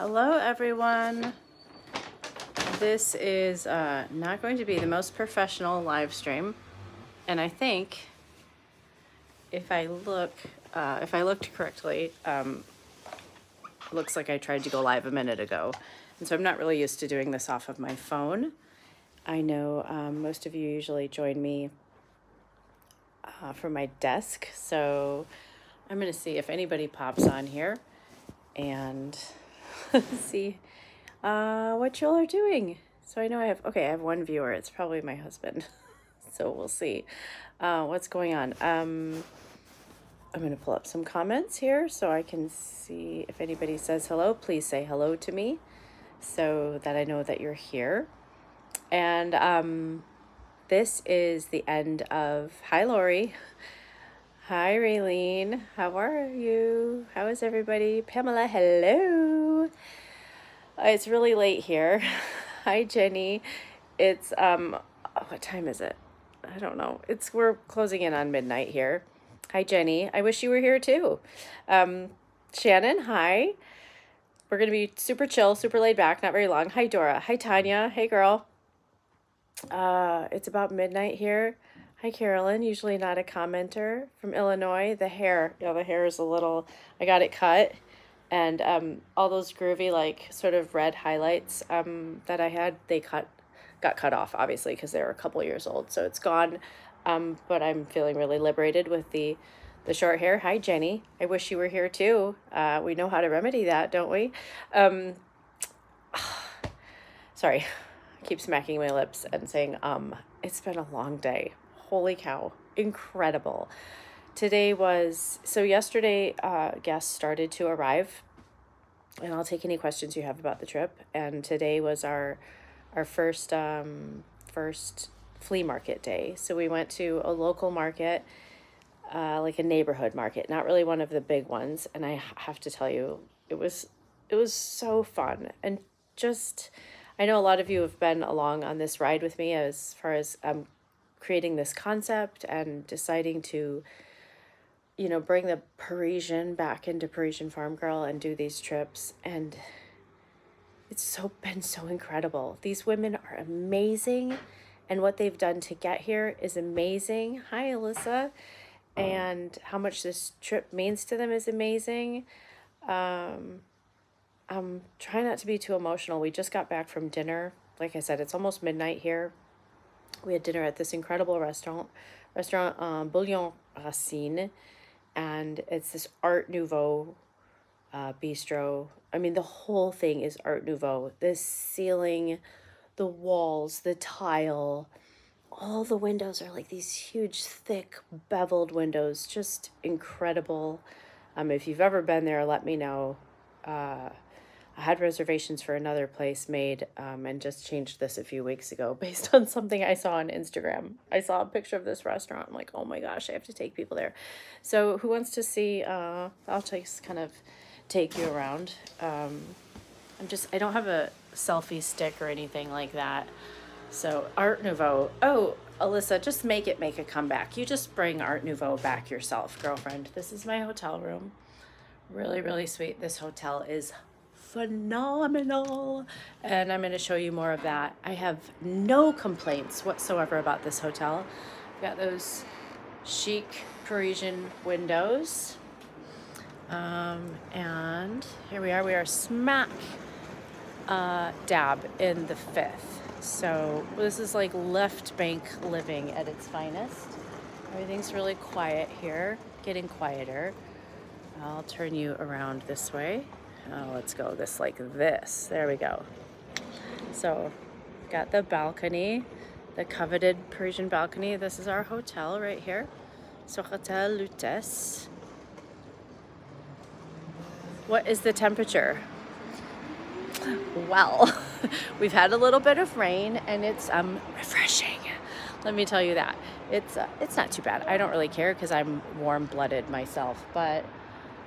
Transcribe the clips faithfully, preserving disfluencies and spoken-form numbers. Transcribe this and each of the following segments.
Hello everyone. This is uh, not going to be the most professional live stream, and I think if I look, uh, if I looked correctly, um, looks like I tried to go live a minute ago, and so I'm not really used to doing this off of my phone. I know um, most of you usually join me uh, from my desk, so I'm gonna see if anybody pops on here and see uh, what y'all are doing. So I know I have, okay, I have one viewer. It's probably my husband. So we'll see uh, what's going on. Um, I'm gonna pull up some comments here so I can see if anybody says hello. Please say hello to me so that I know that you're here. And um, this is the end of, hi Lori. Hi Raylene, how are you? How is everybody? Pamela, hello. It's really late here. Hi Jenny. It's, um, oh, what time is it? I don't know. It's, we're closing in on midnight here. Hi Jenny, I wish you were here too. Um, Shannon, hi. We're gonna be super chill, super laid back, not very long. Hi Dora, hi Tanya, hey girl. Uh, it's about midnight here. Hi, Carolyn, usually not a commenter, from Illinois. The hair, yeah, the hair is a little, I got it cut, and um, all those groovy, like, sort of red highlights um, that I had, they cut, got cut off, obviously, because they were a couple years old, so it's gone, um, but I'm feeling really liberated with the, the short hair. Hi, Jenny. I wish you were here, too. Uh, we know how to remedy that, don't we? Um, sorry, I keep smacking my lips and saying, um, it's been a long day. Holy cow, incredible. Today was, so yesterday uh, guests started to arrive, and I'll take any questions you have about the trip. And today was our our first, um, first flea market day. So we went to a local market, uh, like a neighborhood market, not really one of the big ones. And I have to tell you, it was, it was so fun. And just, I know a lot of you have been along on this ride with me as far as um, creating this concept and deciding to, you know, bring the Parisian back into Parisian Farm Girl and do these trips. And it's so been so incredible. These women are amazing, and what they've done to get here is amazing. Hi, Alyssa. And how much this trip means to them is amazing. Um, I'm trying not to be too emotional. We just got back from dinner. Like I said, it's almost midnight here. We had dinner at this incredible restaurant, restaurant um, Bouillon Racine, and it's this Art Nouveau uh, bistro. I mean, the whole thing is Art Nouveau. The ceiling, the walls, the tile, all the windows are like these huge, thick, beveled windows. Just incredible. Um, if you've ever been there, let me know. Uh, I had reservations for another place made um, and just changed this a few weeks ago based on something I saw on Instagram. I saw a picture of this restaurant. I'm like, oh my gosh, I have to take people there. So who wants to see, uh, I'll just kind of take you around. Um, I'm just, I don't have a selfie stick or anything like that. So Art Nouveau. Oh, Alyssa, just make it make a comeback. You just bring Art Nouveau back yourself, girlfriend. This is my hotel room. Really, really sweet. This hotel is phenomenal, and I'm going to show you more of that. I have no complaints whatsoever about this hotel. I've got those chic Parisian windows, um, and here we are. We are smack uh, dab in the fifth. So this is like left bank living at its finest. Everything's really quiet here, getting quieter. I'll turn you around this way. Oh, let's go this like this. There we go. So got the balcony, the coveted Parisian balcony. This is our hotel right here. So Hotel Lutes. What is the temperature? Well, we've had a little bit of rain, and it's um refreshing. Let me tell you that. It's uh, it's not too bad. I don't really care because I'm warm-blooded myself, but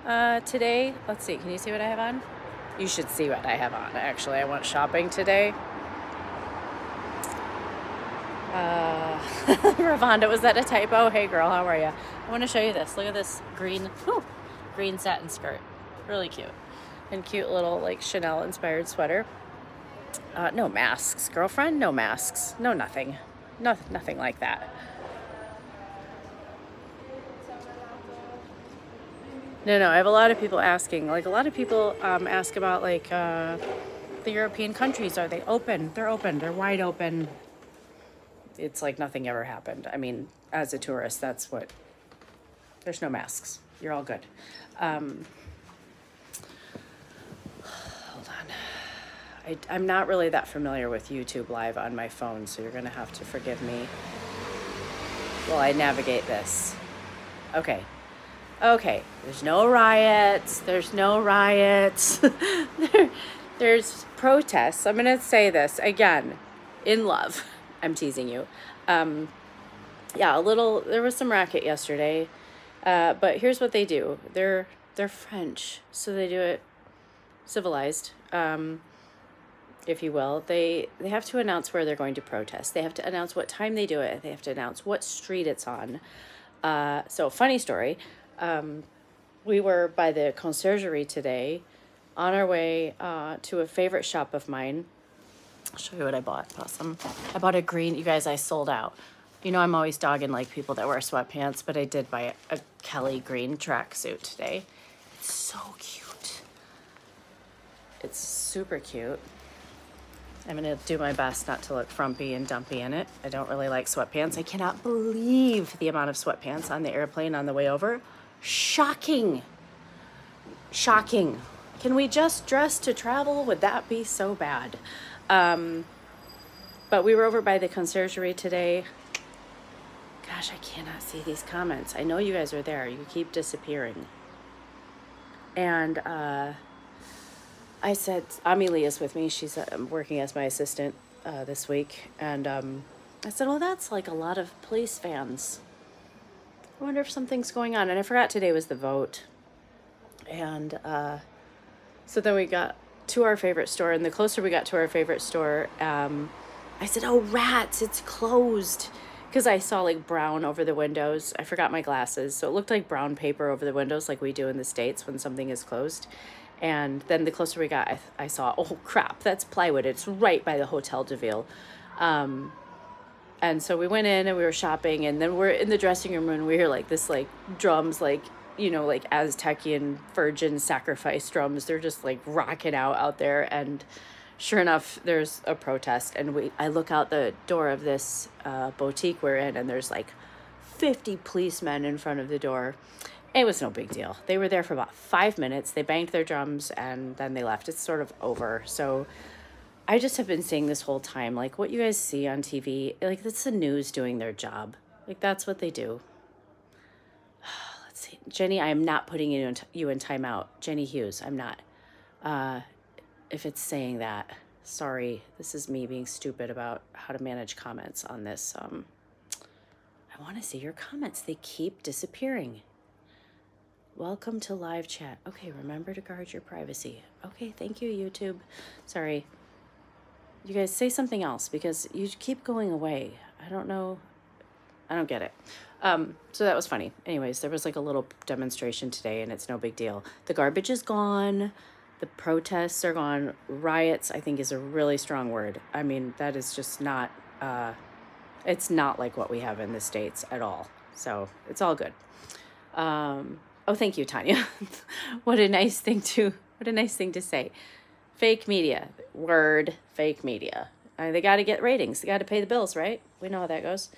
Uh, today, let's see, can you see what I have on? You should see what I have on, actually. I went shopping today. Uh, Ravonda, was that a typo? Hey girl, how are ya? I want to show you this. Look at this green, whew, green satin skirt. Really cute. and cute little like Chanel inspired sweater. Uh, no masks, girlfriend, no masks, no nothing, no, nothing like that. No, no, I have a lot of people asking, like a lot of people um, ask about like uh, the European countries. Are they open? They're open, they're wide open. It's like nothing ever happened. I mean, as a tourist, that's what, there's no masks. You're all good. Um, hold on. I, I'm not really that familiar with YouTube Live on my phone, so you're gonna have to forgive me while I navigate this. Okay, okay, there's no riots. There's no riots. there, there's protests. I'm gonna say this again, in love. I'm teasing you. Um, yeah, a little, there was some racket yesterday, uh, but here's what they do. They're, they're French, so they do it civilized, um, if you will. They, they have to announce where they're going to protest. They have to announce what time they do it. They have to announce what street it's on. Uh, so funny story. Um, we were by the conciergerie today on our way, uh, to a favorite shop of mine. I'll show you what I bought, Possum. I bought a green, you guys, I sold out. You know, I'm always dogging like people that wear sweatpants, but I did buy a, a Kelly green tracksuit today. It's so cute. It's super cute. I'm gonna do my best not to look frumpy and dumpy in it. I don't really like sweatpants. I cannot believe the amount of sweatpants on the airplane on the way over. Shocking, shocking. Can we just dress to travel? Would that be so bad? Um, but we were over by the conciergerie today. Gosh, I cannot see these comments. I know you guys are there. You keep disappearing. And, uh, I said, Amélie is with me. She's uh, working as my assistant, uh, this week. And, um, I said, well, that's like a lot of police fans. I wonder if something's going on. And I forgot today was the vote. And, uh, so then we got to our favorite store, and the closer we got to our favorite store, um, I said, oh, rats, it's closed. Because I saw like brown over the windows. I forgot my glasses. So it looked like brown paper over the windows like we do in the States when something is closed. And then the closer we got, I, I saw, oh, crap, that's plywood. It's right by the Hotel de Ville. Um, and so we went in and we were shopping, and then we're in the dressing room and we hear like this like drums, like, you know, like Aztecian virgin sacrifice drums. They're just like rocking out out there. And sure enough, there's a protest. And we, I look out the door of this uh, boutique we're in, and there's like fifty policemen in front of the door. It was no big deal. They were there for about five minutes. They banged their drums and then they left. It's sort of over. So I just have been saying this whole time, like what you guys see on T V, like that's the news doing their job. Like that's what they do. Jenny, I am not putting you in, you in timeout. Jenny Hughes, I'm not. Uh, if it's saying that, sorry. This is me being stupid about how to manage comments on this. Um, I want to see your comments. They keep disappearing. Welcome to live chat. Okay, remember to guard your privacy. Okay, thank you, YouTube. Sorry. You guys say something else because you keep going away. I don't know. I don't get it. Um, so that was funny. Anyways, there was like a little demonstration today, and it's no big deal. The garbage is gone. The protests are gone. Riots, I think, is a really strong word. I mean, that is just not, uh, it's not like what we have in the States at all. So it's all good. Um, oh, thank you, Tanya. What a nice thing to, what a nice thing to say. Fake media, word, fake media. Uh, they got to get ratings. They got to pay the bills, right? We know how that goes.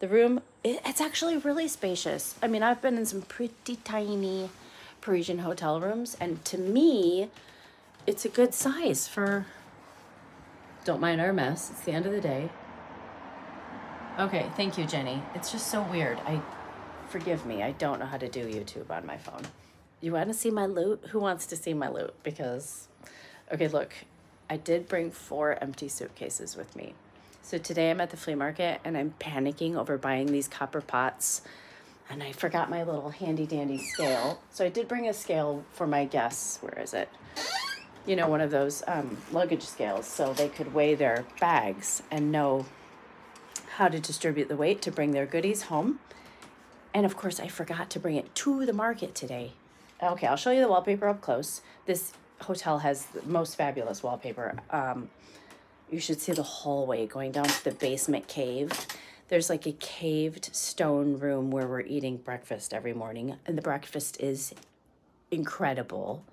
The room, it, it's actually really spacious. I mean, I've been in some pretty tiny Parisian hotel rooms, and to me, it's a good size for, don't mind our mess, it's the end of the day. Okay, thank you, Jenny. It's just so weird. I, forgive me, I don't know how to do YouTube on my phone. You wanna see my loot? Who wants to see my loot? Because, okay, look, I did bring four empty suitcases with me. So today I'm at the flea market and I'm panicking over buying these copper pots, and I forgot my little handy dandy scale. So I did bring a scale for my guests. Where is it? You know, one of those um, luggage scales, so they could weigh their bags and know how to distribute the weight to bring their goodies home. And of course I forgot to bring it to the market today. Okay, I'll show you the wallpaper up close. This hotel has the most fabulous wallpaper. Um, you should see the hallway going down to the basement cave. There's like a caved stone room where we're eating breakfast every morning, and the breakfast is incredible.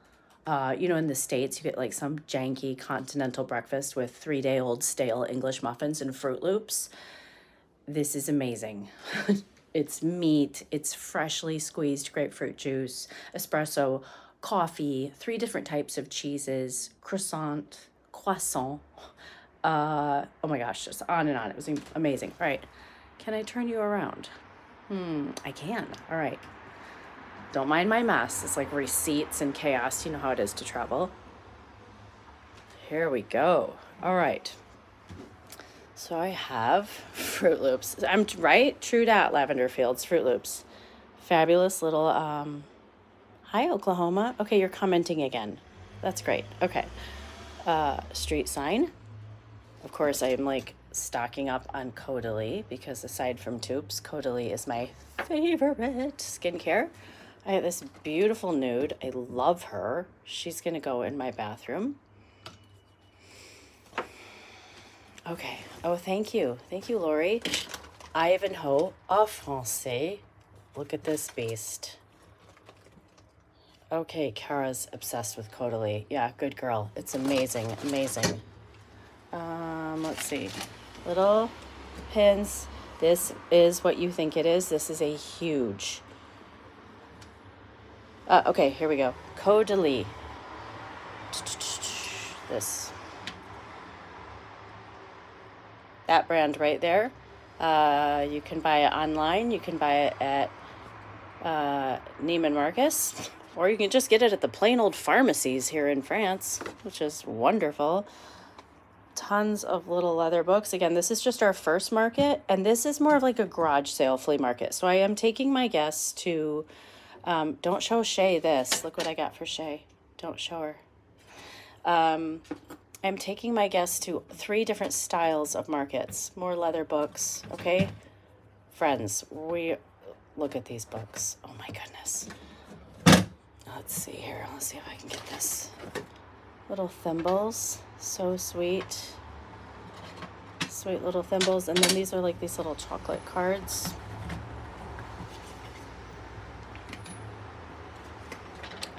Uh, you know, in the States, you get like some janky continental breakfast with three-day-old stale English muffins and Fruit Loops. This is amazing. It's meat, it's freshly squeezed grapefruit juice, espresso, coffee, three different types of cheeses, croissant, croissant. Uh, oh my gosh, just on and on. It was amazing. All right, can I turn you around? Hmm, I can. All right. Don't mind my mess. It's like receipts and chaos. You know how it is to travel. Here we go. All right. So I have Fruit Loops. I'm right. True dat. Lavender Fields. Fruit Loops. Fabulous little. Um, hi, Oklahoma. Okay, you're commenting again. That's great. Okay. Uh, street sign. Of course, I'm like stocking up on Caudalie because aside from tubes, Caudalie is my favorite skincare. I have this beautiful nude. I love her. She's going to go in my bathroom. Okay. Oh, thank you. Thank you, Lori. Ivanhoe, en français. Look at this beast. Okay, Kara's obsessed with Caudalie. Yeah, good girl. It's amazing. Amazing. Um, let's see. Little pins. This is what you think it is. This is a huge... Uh, okay, here we go. Caudalie. This. That brand right there. Uh, you can buy it online. You can buy it at uh, Neiman Marcus. Or you can just get it at the plain old pharmacies here in France, which is wonderful. Tons of little leather books. Again, this is just our first market. And this is more of like a garage sale flea market. So I am taking my guests to... Um, don't show Shay this. Look what I got for Shay. Don't show her. Um, I'm taking my guests to three different styles of markets. More leather books, okay? Friends, we look at these books. Oh my goodness. Let's see here. Let's see if I can get this. Little thimbles. So sweet. Sweet little thimbles. And then these are like these little chocolate cards.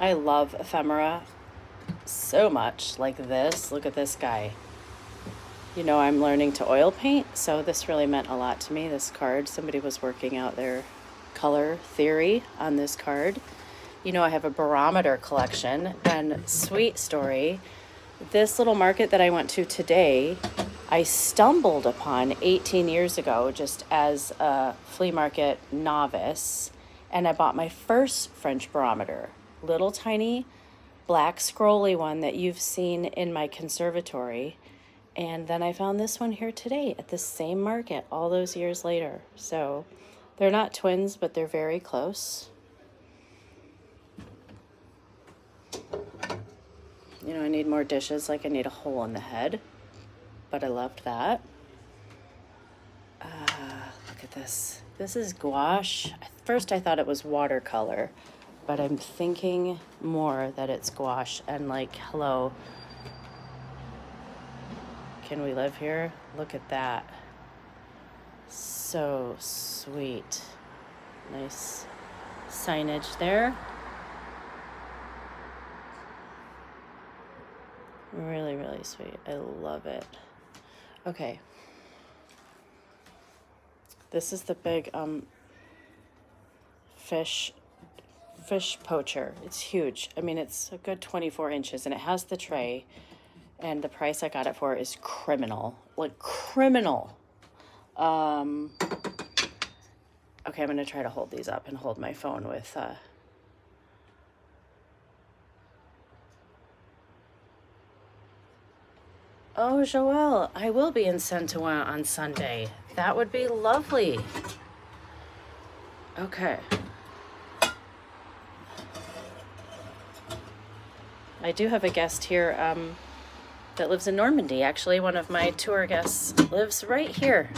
I love ephemera so much, like this. Look at this guy. You know, I'm learning to oil paint, so this really meant a lot to me, this card. Somebody was working out their color theory on this card. You know, I have a barometer collection, and sweet story, this little market that I went to today, I stumbled upon eighteen years ago just as a flea market novice, and I bought my first French barometer. Little tiny black scrolly one that you've seen in my conservatory. And then I found this one here today at the same market all those years later. So they're not twins, but they're very close. You know, I need more dishes, like I need a hole in the head, but I loved that. Ah, look at this. This is gouache. At first I thought it was watercolor, but I'm thinking more that it's gouache. And like, hello, can we live here? Look at that. So sweet. Nice signage there. Really, really sweet. I love it. Okay. This is the big um, fish fish poacher. It's huge. I mean, it's a good twenty-four inches, and it has the tray, and the price I got it for is criminal, like criminal. Um, okay, I'm going to try to hold these up and hold my phone with, uh, oh, Joelle, I will be in Saint-Ouen on Sunday. That would be lovely. Okay. I do have a guest here um, that lives in Normandy. Actually, one of my tour guests lives right here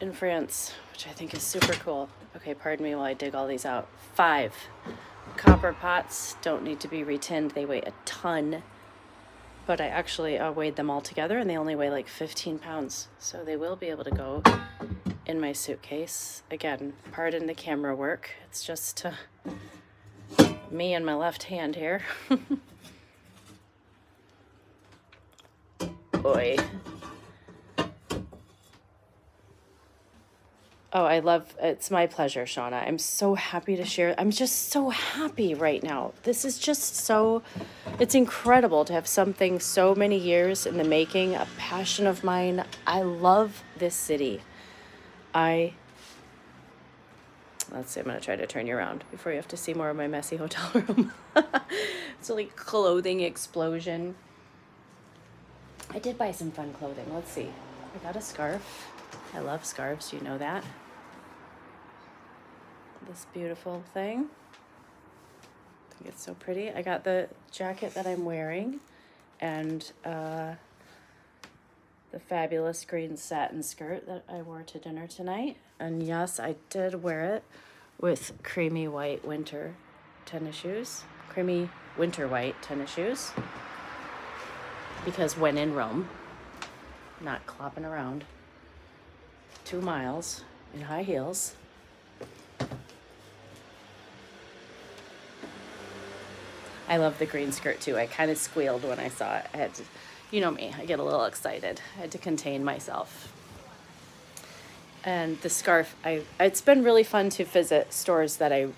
in France, which I think is super cool. Okay, pardon me while I dig all these out. Five. copper pots don't need to be retinned. They weigh a ton, but I actually uh, weighed them all together and they only weigh like fifteen pounds. So they will be able to go in my suitcase. Again, pardon the camera work. It's just uh, me and my left hand here. Boy. Oh, I love, it's my pleasure, Shauna. I'm so happy to share. I'm just so happy right now. This is just so, it's incredible to have something so many years in the making, a passion of mine. I love this city. I, let's see, I'm gonna try to turn you around before you have to see more of my messy hotel room. It's a like clothing explosion. I did buy some fun clothing. Let's see, I got a scarf. I love scarves, you know that. This beautiful thing. I think it's so pretty. I got the jacket that I'm wearing and uh, the fabulous green satin skirt that I wore to dinner tonight. And yes, I did wear it with creamy white winter tennis shoes. Creamy winter white tennis shoes. Because when in Rome, not clopping around two miles in high heels. I love the green skirt too. I kind of squealed when I saw it. I had to, you know me, I get a little excited. I had to contain myself. And the scarf, I, it's been really fun to visit stores that I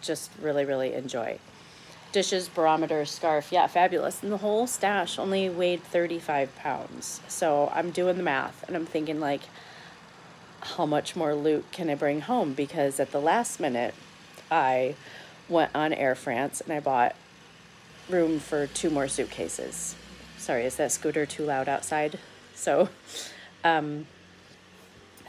just really, really enjoy. Dishes, barometer, scarf, yeah, fabulous. And the whole stash only weighed thirty-five pounds. So I'm doing the math and I'm thinking like, how much more loot can I bring home? Because at the last minute, I went on Air France and I bought room for two more suitcases. Sorry, is that scooter too loud outside? So, um,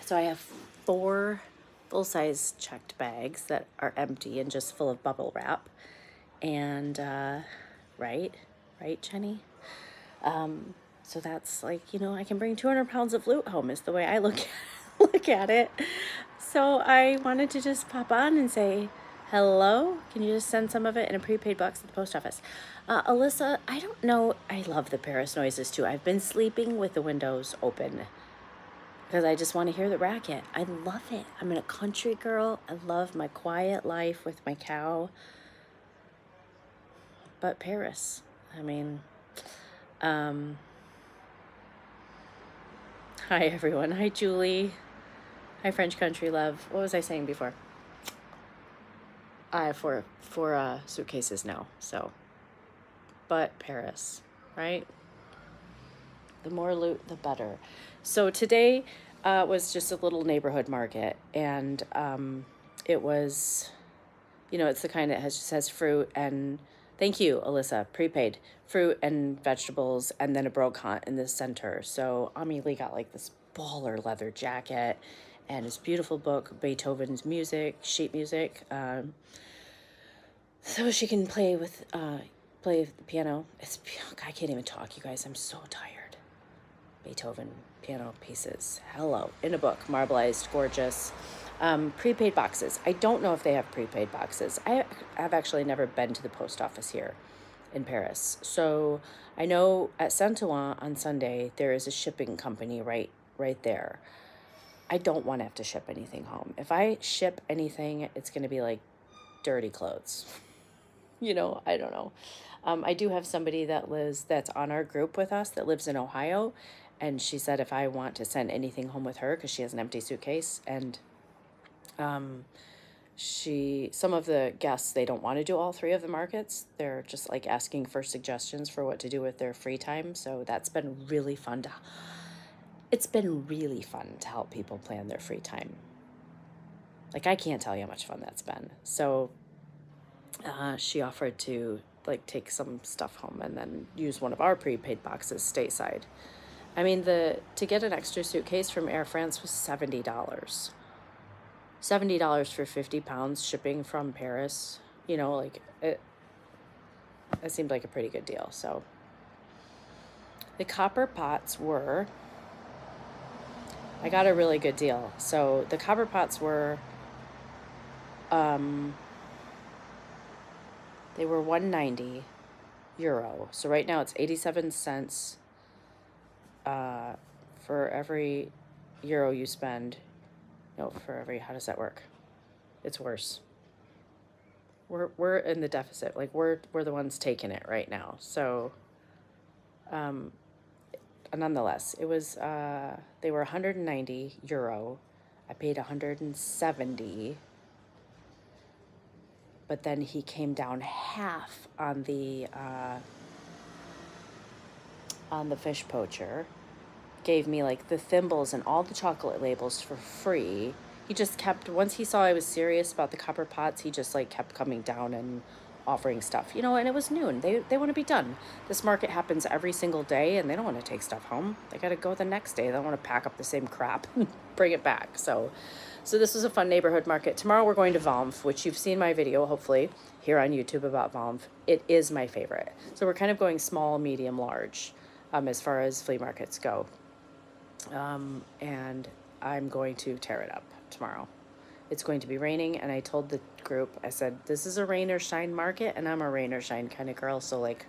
so I have four full-size checked bags that are empty and just full of bubble wrap. And, uh, right? Right, Jenny? Um, so that's like, you know, I can bring two hundred pounds of loot home is the way I look at it. Look at it. So I wanted to just pop on and say hello. Can you just send some of it in a prepaid box at the post office? Uh, Alyssa, I don't know. I love the Paris noises too. I've been sleeping with the windows open because I just want to hear the racket. I love it. I'm a country girl. I love my quiet life with my cow. But Paris, I mean, um, hi everyone. Hi Julie. Hi, French country love. What was I saying before? I have four, four uh, suitcases now, so. But Paris, right? The more loot, the better. So today uh, was just a little neighborhood market, and um, it was, you know, it's the kind that has, just has fruit and, thank you, Alyssa, prepaid, fruit and vegetables, and then a brocante in the center. So Amélie got like this baller leather jacket, and his beautiful book, Beethoven's music, sheet music. Um, so she can play with, uh, play with the piano. It's, I can't even talk, you guys. I'm so tired. Beethoven piano pieces. Hello. In a book, marbleized, gorgeous. Um, prepaid boxes. I don't know if they have prepaid boxes. I have actually never been to the post office here in Paris. So I know at Saint-Ouen on Sunday, there is a shipping company right, right there. I don't want to have to ship anything home. If I ship anything, it's going to be like dirty clothes. You know, I don't know. Um, I do have somebody that lives, that's on our group with us, that lives in Ohio. And she said if I want to send anything home with her, because she has an empty suitcase, and um, she, some of the guests, they don't want to do all three of the markets. They're just like asking for suggestions for what to do with their free time. So that's been really fun to, it's been really fun to help people plan their free time. Like, I can't tell you how much fun that's been. So, uh, she offered to like take some stuff home and then use one of our prepaid boxes stateside. I mean, the, to get an extra suitcase from Air France was seventy dollars. seventy dollars for fifty pounds shipping from Paris, you know, like it, it seemed like a pretty good deal. So the copper pots were, I got a really good deal. So the copper pots were, um, They were one ninety euro. So right now it's eighty-seven cents uh, for every euro you spend. No, for every, how does that work? It's worse. We're, we're in the deficit. Like we're, we're the ones taking it right now. So um, nonetheless, it was, uh, they were one hundred ninety euro. I paid one hundred seventy, but then he came down half on the uh, on the fish poacher, gave me like the thimbles and all the chocolate labels for free. He just kept, once he saw I was serious about the copper pots, he just like kept coming down and offering stuff, you know. And it was noon. They they want to be done. This market happens every single day, and they don't want to take stuff home. They got to go the next day. They don't want to pack up the same crap and bring it back. So, so this was a fun neighborhood market. Tomorrow we're going to Vomf, which you've seen my video hopefully here on YouTube about Vomf. It is my favorite. So we're kind of going small, medium, large, um, as far as flea markets go. Um, and I'm going to tear it up tomorrow. It's going to be raining, and I told the group, I said, this is a rain or shine market, and I'm a rain or shine kind of girl, so like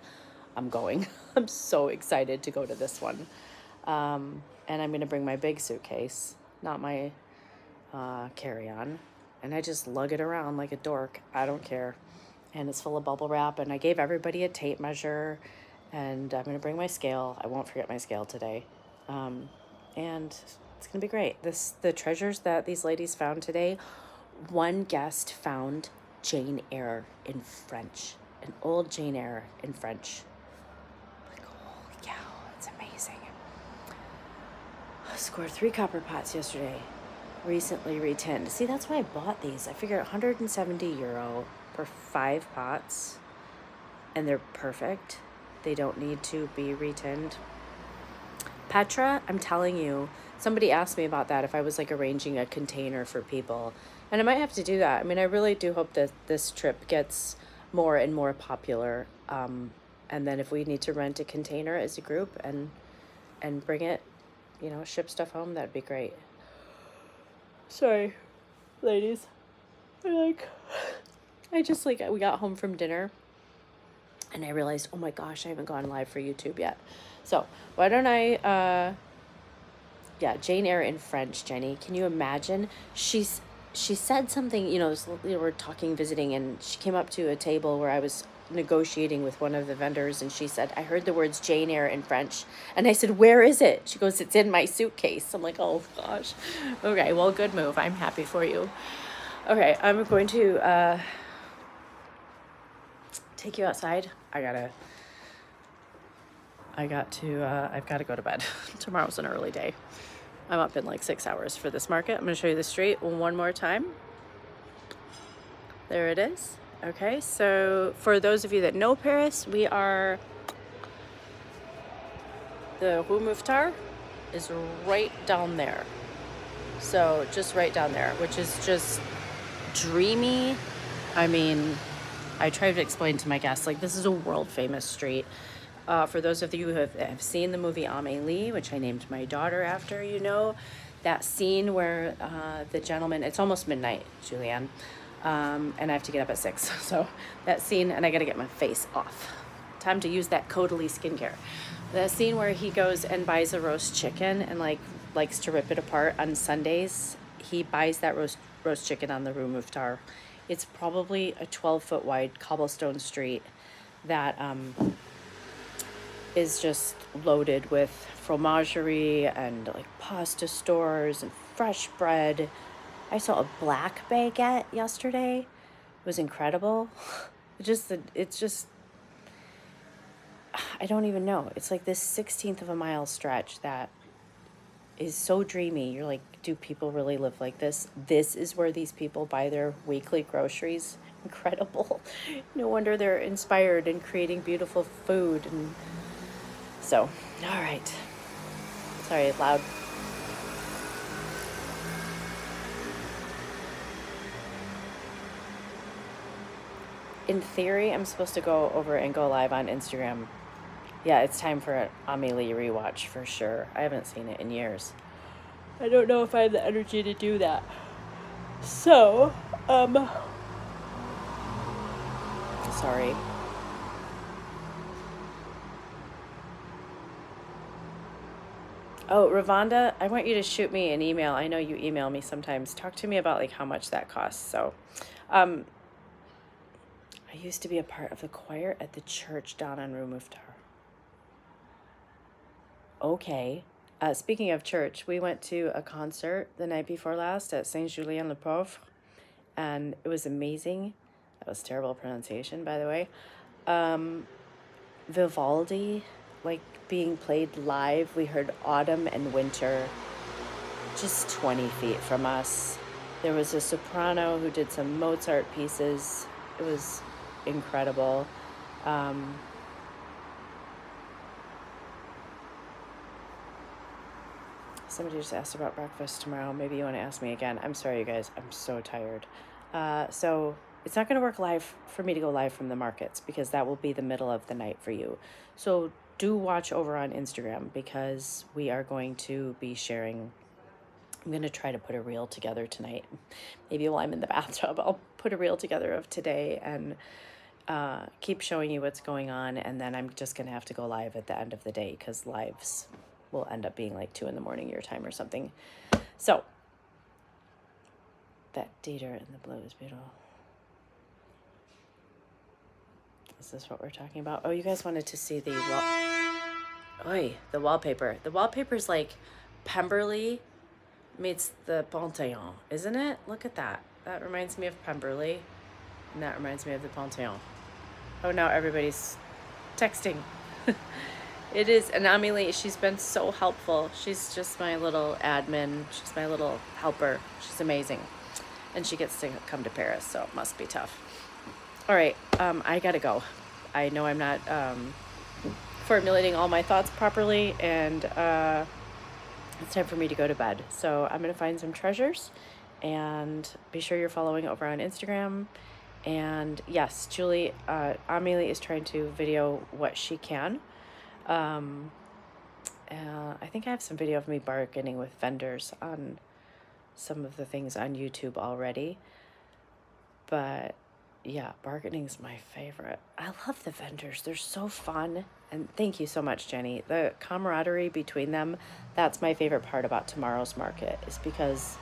I'm going. I'm so excited to go to this one. Um, and I'm going to bring my big suitcase, not my uh, carry-on, and I just lug it around like a dork. I don't care. And it's full of bubble wrap, and I gave everybody a tape measure, and I'm going to bring my scale. I won't forget my scale today. Um, and... It's gonna be great. This the treasures that these ladies found today. One guest found Jane Eyre in French, an old Jane Eyre in French. Like, holy cow, it's amazing. I scored three copper pots yesterday, recently retinned. See, that's why I bought these. I figured one hundred seventy euro for five pots, and they're perfect. They don't need to be retinned. Petra, I'm telling you, somebody asked me about that, if I was like arranging a container for people, and I might have to do that. I mean, I really do hope that this trip gets more and more popular, um, and then if we need to rent a container as a group and and bring it, you know, ship stuff home, that'd be great. Sorry, ladies. I like, I just like, we got home from dinner, and I realized, oh my gosh, I haven't gone live for YouTube yet. So why don't I, uh, yeah, Jane Eyre in French, Jenny. Can you imagine? She's, she said something, you know, this, you know, we're talking, visiting, and she came up to a table where I was negotiating with one of the vendors, and she said, I heard the words Jane Eyre in French. And I said, where is it? She goes, it's in my suitcase. I'm like, oh gosh. Okay, well, good move. I'm happy for you. Okay, I'm going to uh, take you outside. I gotta... I got to, uh, I've got to go to bed. Tomorrow's an early day. I'm up in like six hours for this market. I'm going to show you the street one more time. There it is. Okay, so for those of you that know Paris, we are, the Rue Mouffetard is right down there. So just right down there, which is just dreamy. I mean, I tried to explain to my guests, like, this is a world famous street. Uh, for those of you who have, have seen the movie Amélie, which I named my daughter after, you know, that scene where uh, the gentleman, it's almost midnight, Julianne, um, and I have to get up at six. So that scene, and I got to get my face off. Time to use that Caudalie skincare. The scene where he goes and buys a roast chicken and like likes to rip it apart on Sundays, he buys that roast, roast chicken on the Rue Mouffetard. It's probably a twelve foot wide cobblestone street that... Um, is just loaded with fromagerie and like pasta stores and fresh bread. I saw a black baguette yesterday. It was incredible. It just, it's just, I don't even know. It's like this sixteenth of a mile stretch that is so dreamy. You're like, do people really live like this? This is where these people buy their weekly groceries. Incredible. No wonder they're inspired and creating beautiful food. And so, all right. Sorry, loud. In theory, I'm supposed to go over and go live on Instagram. Yeah, it's time for an Amélie rewatch for sure. I haven't seen it in years. I don't know if I have the energy to do that. So, um... sorry. Oh, Ravonda, I want you to shoot me an email. I know you email me sometimes. Talk to me about like how much that costs. So, um, I used to be a part of the choir at the church down on Rue Mouffetard. Okay. Uh, speaking of church, we went to a concert the night before last at Saint-Julien-le-Pauvre, and it was amazing. That was terrible pronunciation, by the way. Um, Vivaldi, like, being played live. We heard Autumn and Winter just twenty feet from us. There was a soprano who did some Mozart pieces. It was incredible. Um, somebody just asked about breakfast tomorrow. Maybe you want to ask me again. I'm sorry, you guys. I'm so tired. Uh, so it's not going to work live for me to go live from the markets because that will be the middle of the night for you. So do watch over on Instagram because we are going to be sharing. I'm going to try to put a reel together tonight. Maybe while I'm in the bathtub, I'll put a reel together of today and uh, keep showing you what's going on. And then I'm just going to have to go live at the end of the day because lives will end up being like two in the morning your time or something. So that dater in the blue is beautiful. Is this what we're talking about? Oh, you guys wanted to see the wall. Oy, the wallpaper. The wallpaper's like Pemberley meets the Pantheon, isn't it? Look at that. That reminds me of Pemberley, and that reminds me of the Pantheon. Oh, now everybody's texting. It is, and Amélie, she's been so helpful. She's just my little admin. She's my little helper. She's amazing. And she gets to come to Paris, so it must be tough. All right, um, I gotta go. I know I'm not um, formulating all my thoughts properly, and uh, it's time for me to go to bed. So I'm gonna find some treasures, and be sure you're following over on Instagram. And yes, Julie, uh, Amélie is trying to video what she can. Um, uh, I think I have some video of me bargaining with vendors on some of the things on YouTube already, but yeah, bargaining's my favorite. I love the vendors. They're so fun. And thank you so much, Jenny. The camaraderie between them, that's my favorite part about tomorrow's market, is because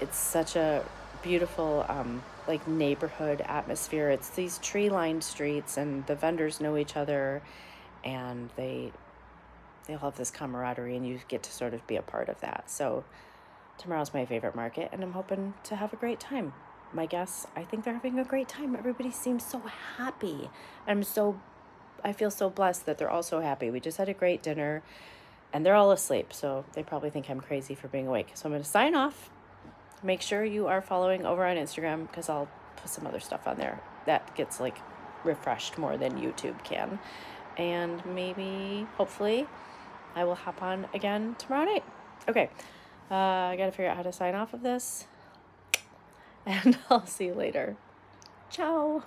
it's such a beautiful um, like neighborhood atmosphere. It's these tree-lined streets, and the vendors know each other, and they they all have this camaraderie, and you get to sort of be a part of that. So tomorrow's my favorite market, and I'm hoping to have a great time. My guess, I think they're having a great time. Everybody seems so happy. I'm so, I feel so blessed that they're all so happy. We just had a great dinner, and they're all asleep, so they probably think I'm crazy for being awake. So I'm going to sign off. Make sure you are following over on Instagram, because I'll put some other stuff on there that gets like refreshed more than YouTube can. And maybe, hopefully, I will hop on again tomorrow night. Okay, uh, I got to figure out how to sign off of this. And I'll see you later. Ciao.